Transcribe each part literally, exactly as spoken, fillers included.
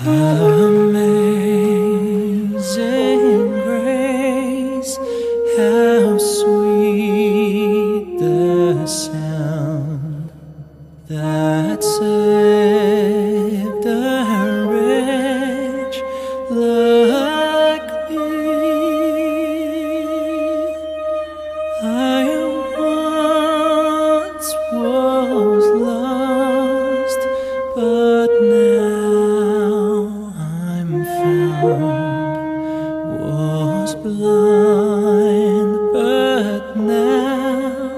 Amazing grace, how sweet the sound that saved a wretch like me. I once was lost, but now I'm found. Was blind, but now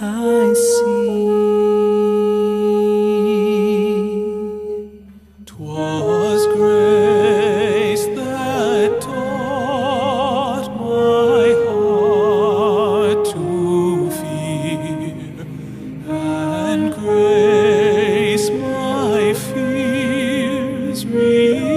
I see. 'Twas grace that taught my heart to fear, and grace my fears.